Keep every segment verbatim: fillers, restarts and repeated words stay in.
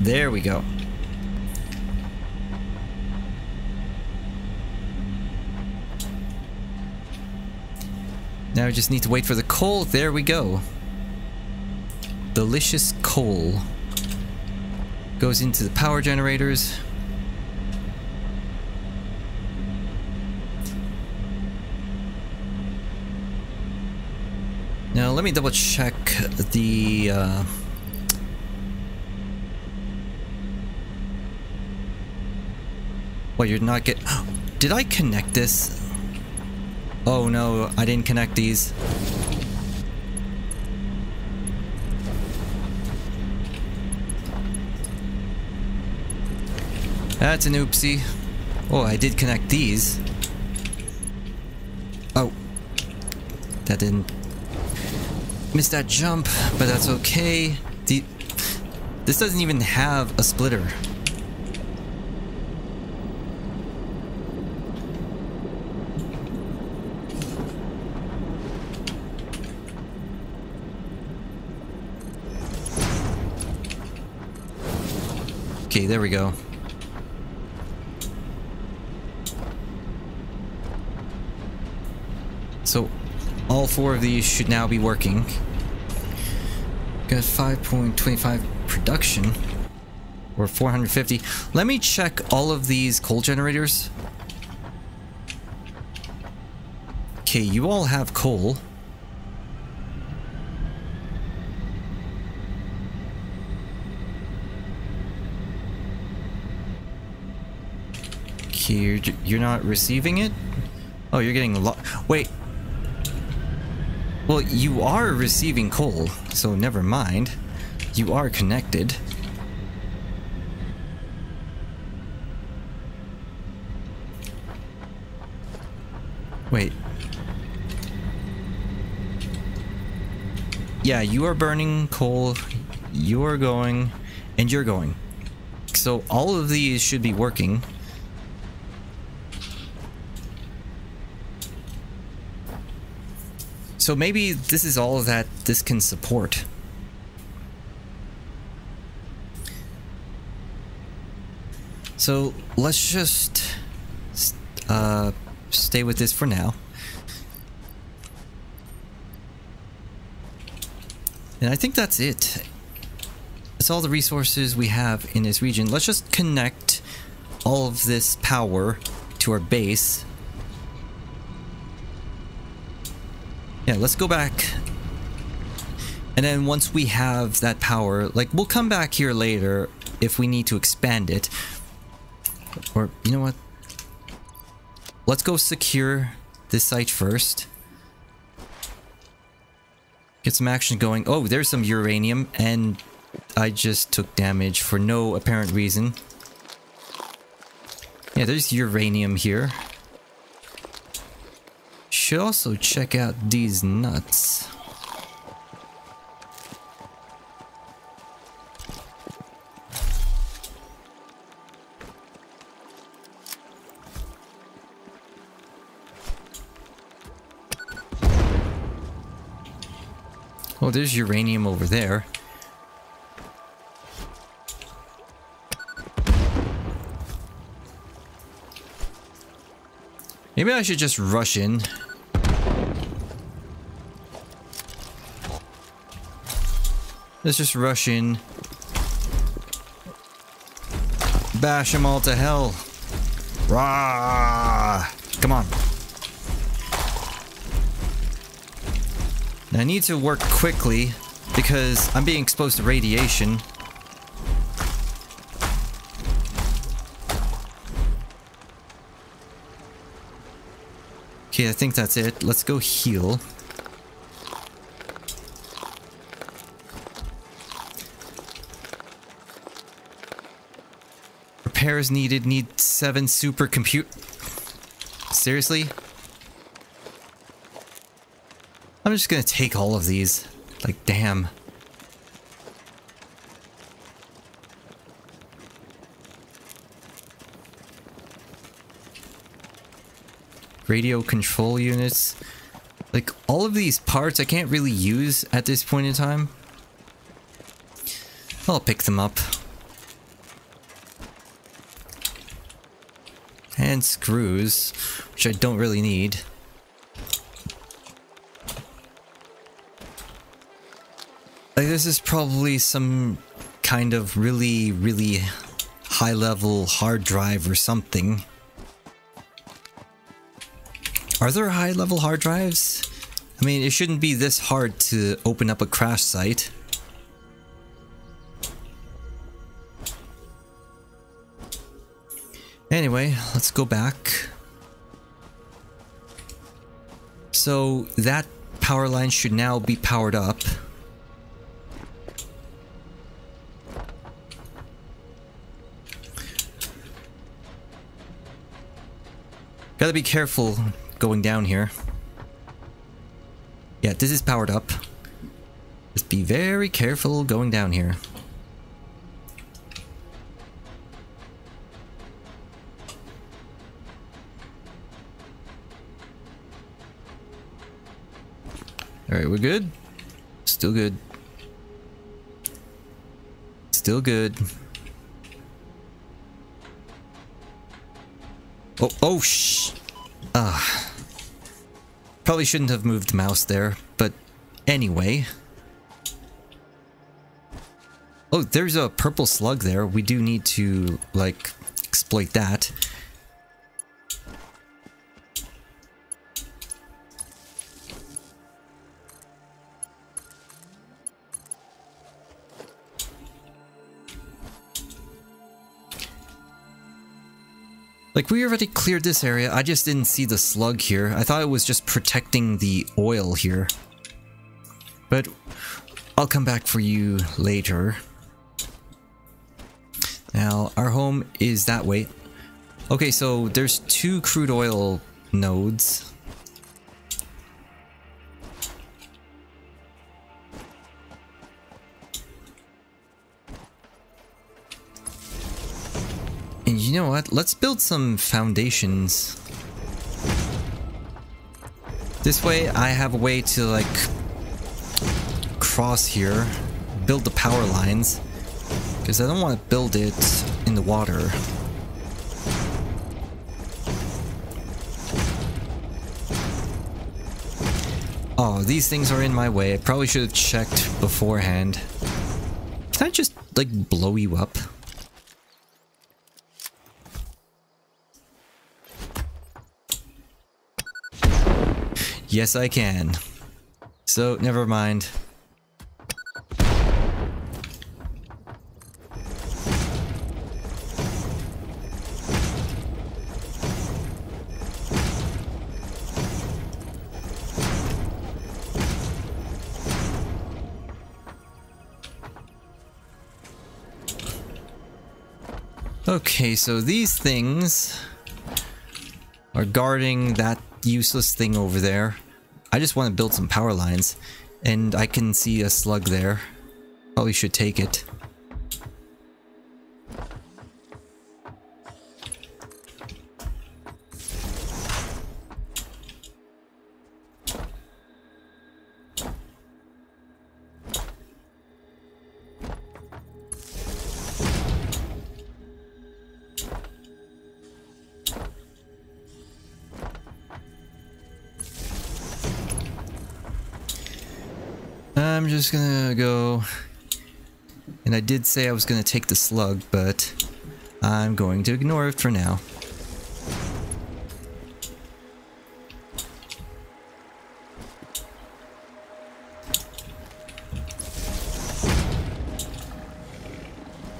There we go. Now we just need to wait for the coal. There we go. Delicious coal. Goes into the power generators. Now let me double check the uh, what you're not get. Did I connect this? Oh no, I didn't connect these. That's an oopsie. Oh, I did connect these. Oh, that didn't. Missed that jump, but that's okay. The, this doesn't even have a splitter. Okay, there we go. So all four of these should now be working. Got five point two five production, or four hundred fifty. Let me check all of these coal generators. Okay, you all have coal. Okay, you're, you're not receiving it? Oh, you're getting lo- wait. Well, you are receiving coal, so never mind. You are connected. Wait. Yeah, you are burning coal, you are going, and you're going. So all of these should be working. So maybe this is all that this can support. So let's just uh, stay with this for now. And I think that's it. That's all the resources we have in this region. Let's just connect all of this power to our base. Yeah, let's go back, and then once we have that power, like, we'll come back here later if we need to expand it. Or, you know what? Let's go secure this site first. Get some action going. Oh, there's some uranium, and I just took damage for no apparent reason. Yeah, there's uranium here. Should also check out these nuts. Oh, there's uranium over there. Maybe I should just rush in. Let's just rush in. Bash them all to hell. Rah! Come on. Now I need to work quickly because I'm being exposed to radiation. Okay, I think that's it. Let's go heal. Repairs needed. Need seven supercompute. Seriously? I'm just gonna take all of these. Like, damn. Radio control units. Like, all of these parts I can't really use at this point in time. I'll pick them up. and screws, which I don't really need. Like, this is probably some kind of really, really high-level hard drive or something. Are there high-level hard drives? I mean, it shouldn't be this hard to open up a crash site. Anyway, let's go back. So that power line should now be powered up. Gotta be careful going down here. Yeah, this is powered up. Just be very careful going down here. Alright, we're good. Still good. Still good. Oh, oh, shh. Ah. Probably shouldn't have moved the mouse there, but anyway. Oh, there's a purple slug there. We do need to, like, exploit that. Like, we already cleared this area, I just didn't see the slug here. I thought it was just protecting the oil here. But I'll come back for you later. Now, our home is that way. Okay, so there's two crude oil nodes. And you know what? Let's build some foundations. This way I have a way to, like, cross here, build the power lines, because I don't want to build it in the water. Oh, these things are in my way. I probably should have checked beforehand. Can I just, like, blow you up? Yes, I can. So, never mind. Okay, so these things are guarding that useless thing over there. I just want to build some power lines, and I can see a slug there. Probably should take it. I'm just gonna go, and I did say I was gonna take the slug, but I'm going to ignore it for now.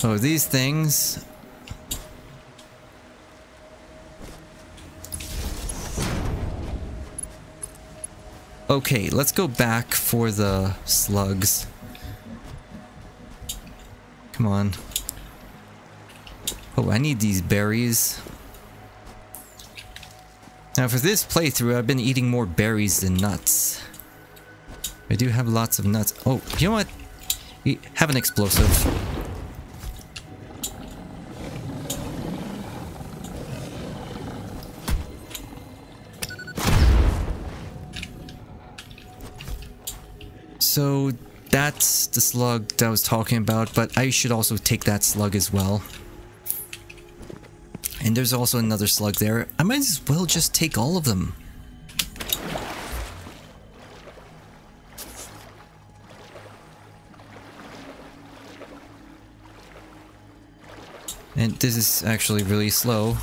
Oh, these things. Okay, let's go back for the slugs. Come on. Oh, I need these berries. Now for this playthrough, I've been eating more berries than nuts. I do have lots of nuts. Oh, you know what? We have an explosive. So that's the slug that I was talking about, but I should also take that slug as well. And there's also another slug there. I might as well just take all of them. And this is actually really slow.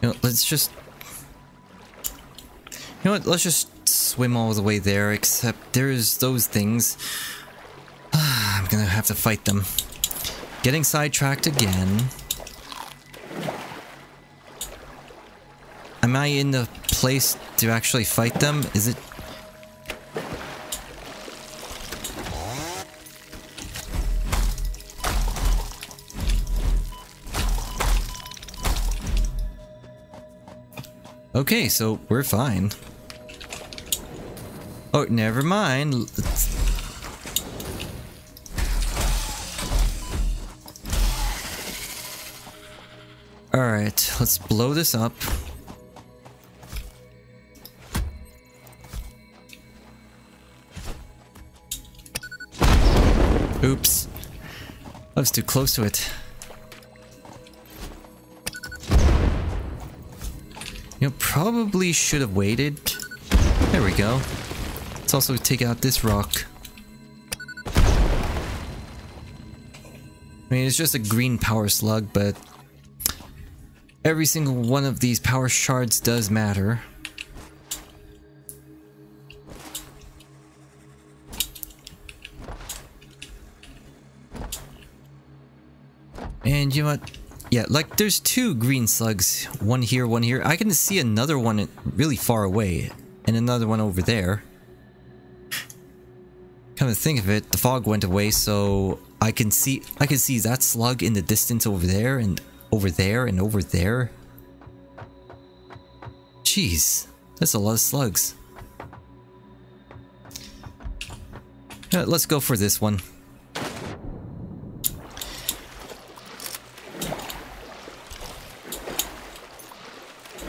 You know, let's just... You know what, let's just swim all the way there, except there's those things. I'm gonna have to fight them. Getting sidetracked again. Am I in the place to actually fight them? Is it... Okay, so we're fine. Oh, never mind. Let's... All right, let's blow this up. Oops. I was too close to it. You know, probably should have waited. There we go. Let's also take out this rock. I mean, it's just a green power slug, but every single one of these power shards does matter. And you know what? Yeah, like there's two green slugs. One here, one here. I can see another one really far away. And another one over there. Come to think of it, the fog went away, so I can see I can see that slug in the distance over there and over there and over there. Jeez, that's a lot of slugs. Right, let's go for this one.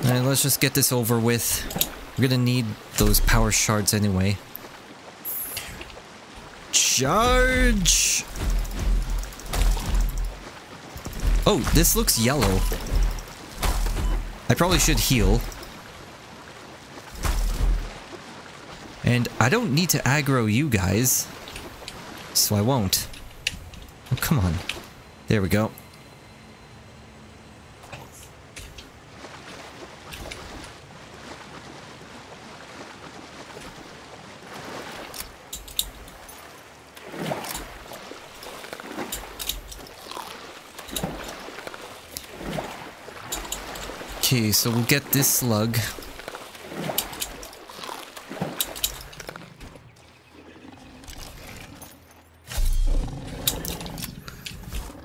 Alright, let's just get this over with. We're gonna need those power shards anyway. Charge! Oh, this looks yellow. I probably should heal. And I don't need to aggro you guys, so I won't. Oh, come on. There we go. Okay, so we'll get this slug.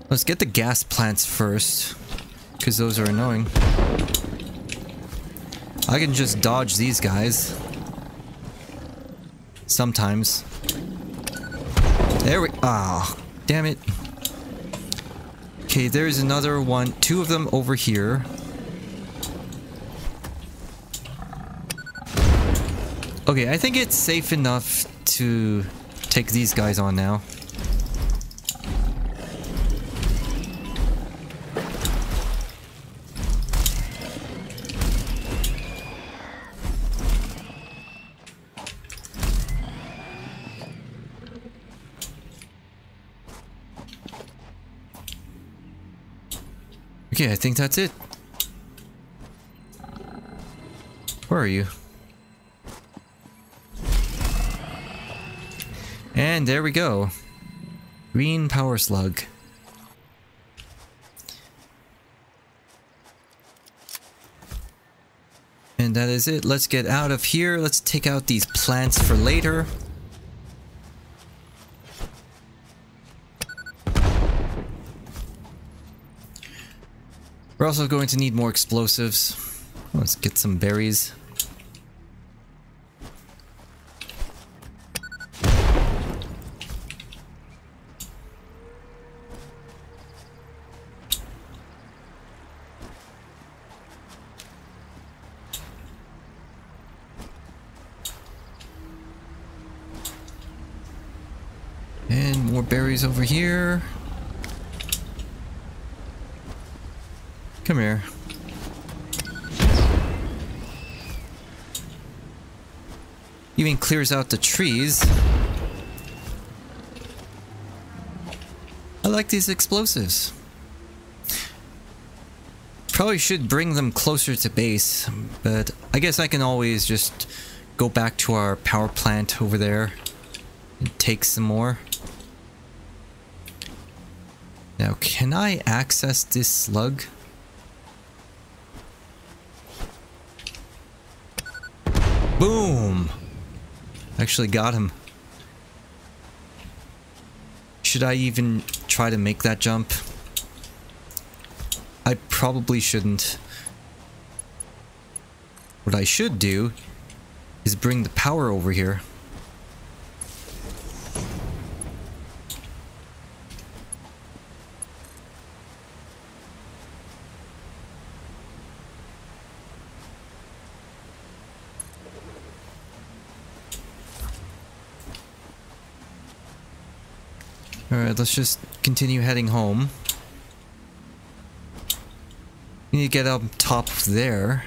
Let's get the gas plants first, because those are annoying. I can just dodge these guys. Sometimes. There we- ah, damn it. Okay, there's another one. Two of them over here. Okay, I think it's safe enough to take these guys on now. Okay, I think that's it. Where are you? And there we go. Green power slug. And that is it. Let's get out of here. Let's take out these plants for later. We're also going to need more explosives. Let's get some berries. more berries over here. Come here. Even clears out the trees. I like these explosives. Probably should bring them closer to base, but I guess I can always just go back to our power plant over there and take some more. Now, can I access this slug? Boom! Actually got him. Should I even try to make that jump? I probably shouldn't. What I should do is bring the power over here. Alright, let's just continue heading home. We need to get up top there.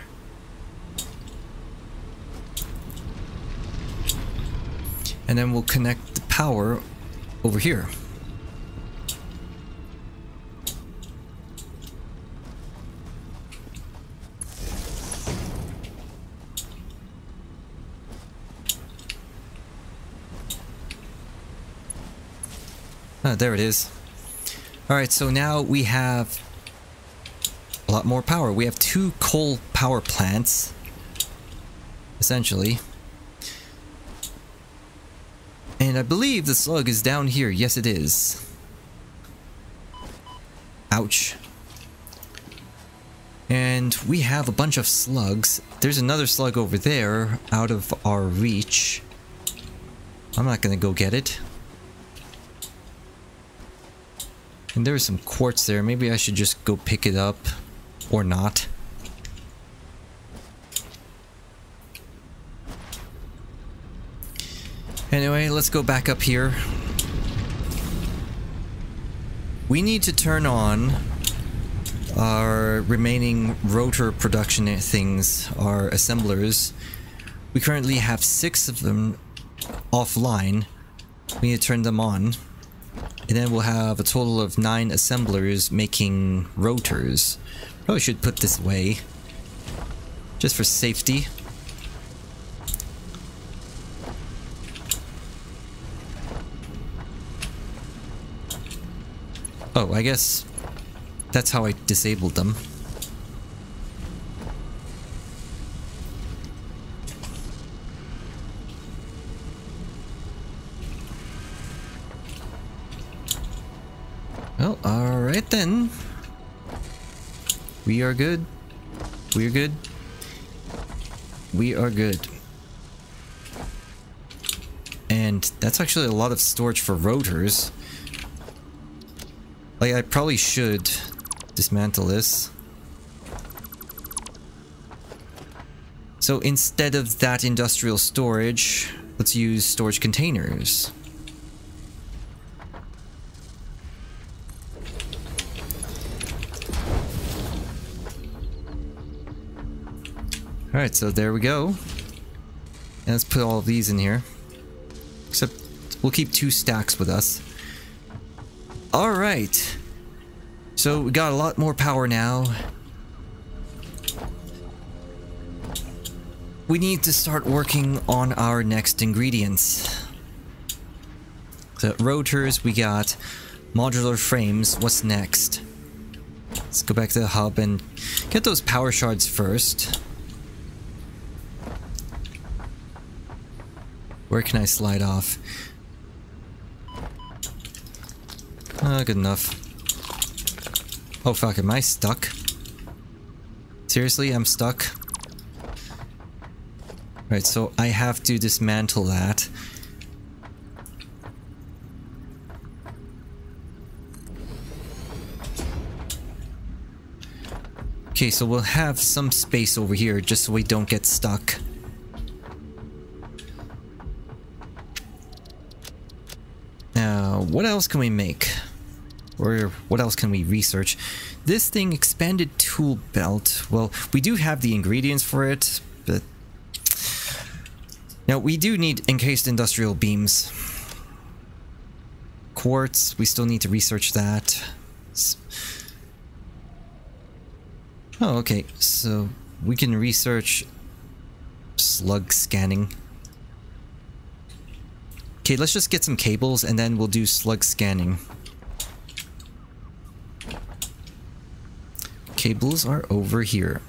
And then we'll connect the power over here. Oh, there it is. Alright, so now we have a lot more power. We have two coal power plants, essentially. And I believe the slug is down here. Yes, it is. Ouch. And we have a bunch of slugs. There's another slug over there out of our reach. I'm not gonna go get it. And there's some quartz there. Maybe I should just go pick it up. Or not. Anyway, let's go back up here. We need to turn on our remaining rotor production things, our assemblers. We currently have six of them offline. We need to turn them on. And then we'll have a total of nine assemblers making rotors. Probably should put this away, just for safety. Oh, I guess that's how I disabled them. Well, alright then. We are good. We're good. We are good. And that's actually a lot of storage for rotors. Like, I probably should dismantle this. So instead of that industrial storage, let's use storage containers. Alright, so there we go. And let's put all of these in here. Except we'll keep two stacks with us. Alright, so we got a lot more power now. We need to start working on our next ingredients. So rotors, we got modular frames. What's next? Let's go back to the hub and get those power shards first. Where can I slide off? Uh, good enough. Oh fuck, am I stuck? Seriously, I'm stuck? Alright, so I have to dismantle that. Okay, so we'll have some space over here just so we don't get stuck. Now, what else can we make? Or what else can we research? This thing, expanded tool belt. Well, we do have the ingredients for it, but... Now, we do need encased industrial beams. Quartz, we still need to research that. Oh, okay, so we can research slug scanning. Okay, let's just get some cables and then we'll do slug scanning. Cables are over here.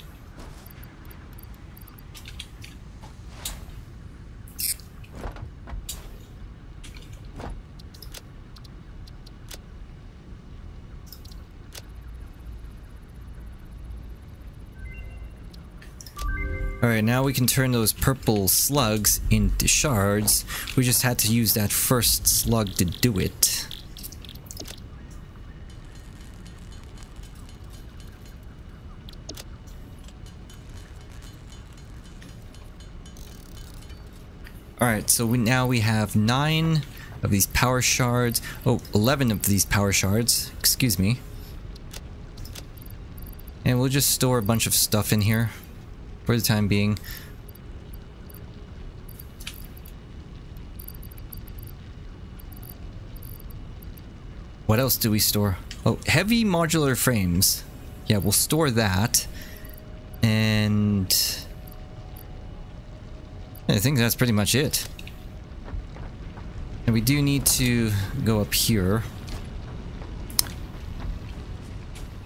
Alright, now we can turn those purple slugs into shards. We just had to use that first slug to do it. Alright, so we, now we have nine of these power shards. Oh, eleven of these power shards. Excuse me. And we'll just store a bunch of stuff in here for the time being. What else do we store? Oh, heavy modular frames. Yeah, we'll store that. And I think that's pretty much it. And we do need to go up here.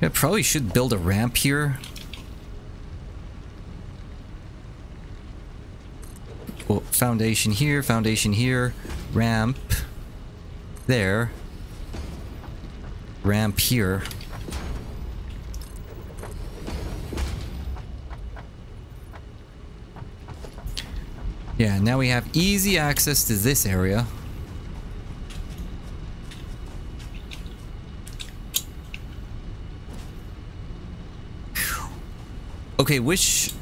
I probably should build a ramp here. Well, foundation here, foundation here, ramp there, ramp here. Yeah, now we have easy access to this area. Okay, which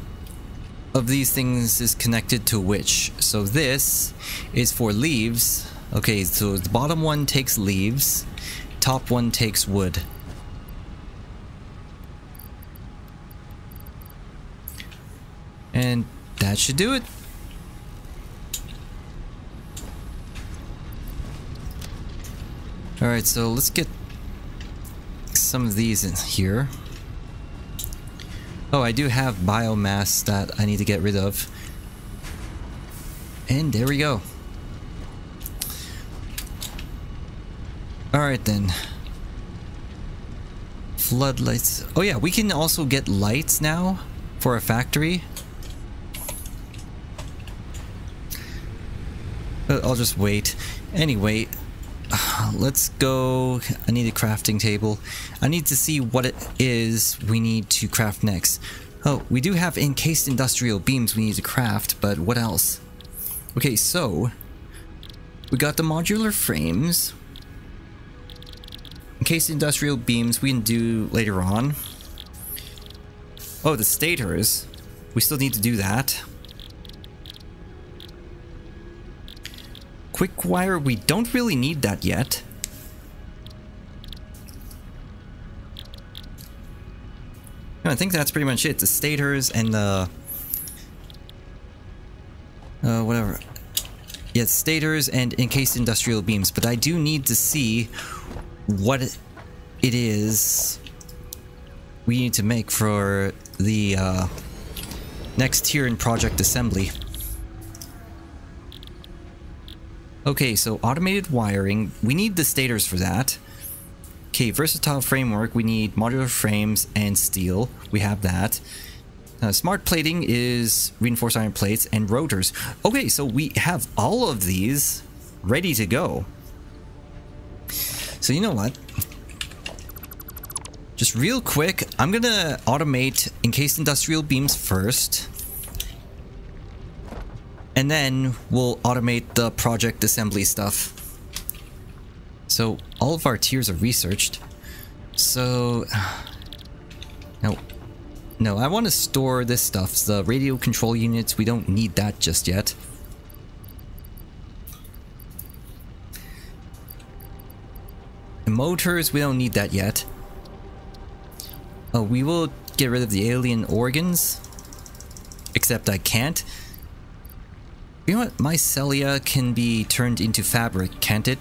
of these things is connected to which? So this is for leaves. Okay, so the bottom one takes leaves, top one takes wood. And that should do it. Alright, so let's get some of these in here. Oh, I do have biomass that I need to get rid of. And there we go. Alright then. Floodlights. Oh yeah, we can also get lights now for a factory. But I'll just wait. Anyway, let's go. I need a crafting table. I need to see what it is we need to craft next. Oh, we do have encased industrial beams we need to craft, but what else? Okay, so we got the modular frames. Encased industrial beams we can do later on. Oh, the stators. We still need to do that. Quick wire, we don't really need that yet. No, I think that's pretty much it. The stators and the... Uh, whatever. Yeah, stators and encased industrial beams. But I do need to see what it is we need to make for the uh, next tier in project assembly. Okay, so automated wiring, we need the stators for that. Okay, versatile framework, we need modular frames and steel, we have that. Uh, smart plating is reinforced iron plates and rotors. Okay, so we have all of these ready to go. So you know what? Just real quick, I'm gonna automate encased industrial beams first. And then we'll automate the project assembly stuff. So all of our tiers are researched. So no, no, I want to store this stuff. The radio control units, we don't need that just yet. motors, we don't need that yet. Oh, we will get rid of the alien organs. Except I can't. You know what? Mycelia can be turned into fabric, can't it?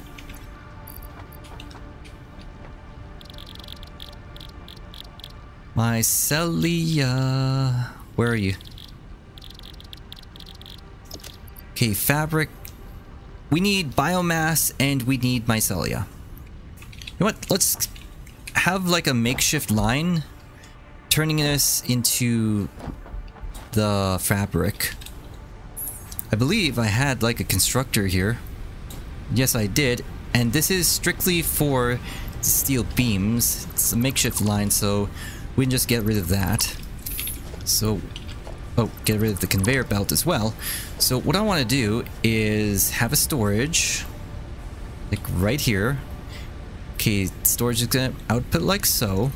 Mycelia... Where are you? Okay, fabric. We need biomass and we need mycelia. You know what? Let's have like a makeshift line turning this into the fabric. I believe I had like a constructor here. Yes, I did. And this is strictly for steel beams. It's a makeshift line, so we can just get rid of that. So, oh, get rid of the conveyor belt as well. So what I want to do is have a storage, like right here. Okay, storage is going to output like so.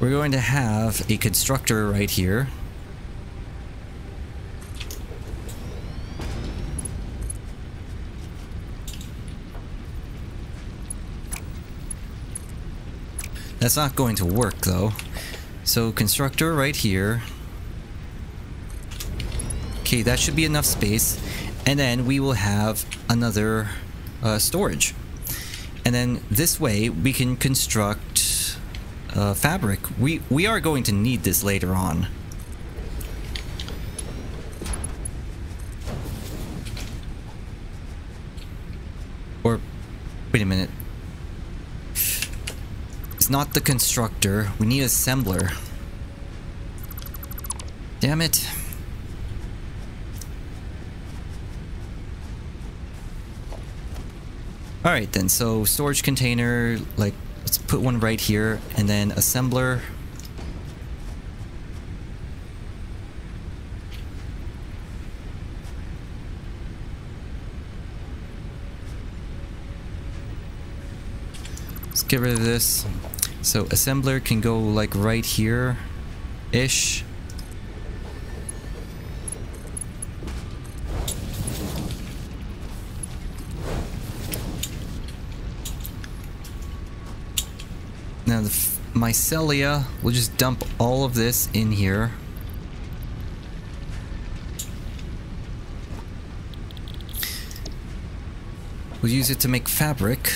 We're going to have a constructor right here. That's not going to work though. So constructor right here. Okay, that should be enough space. And then we will have another uh, storage. And then this way we can construct uh, fabric. We, we are going to need this later on. Or, wait a minute. Not the constructor. We need assembler. Damn it. Alright then, so storage container, like, let's put one right here, and then assembler. Let's get rid of this. So assembler can go like right here ish. Now the mycelia, we'll just dump all of this in here. We'll use it to make fabric.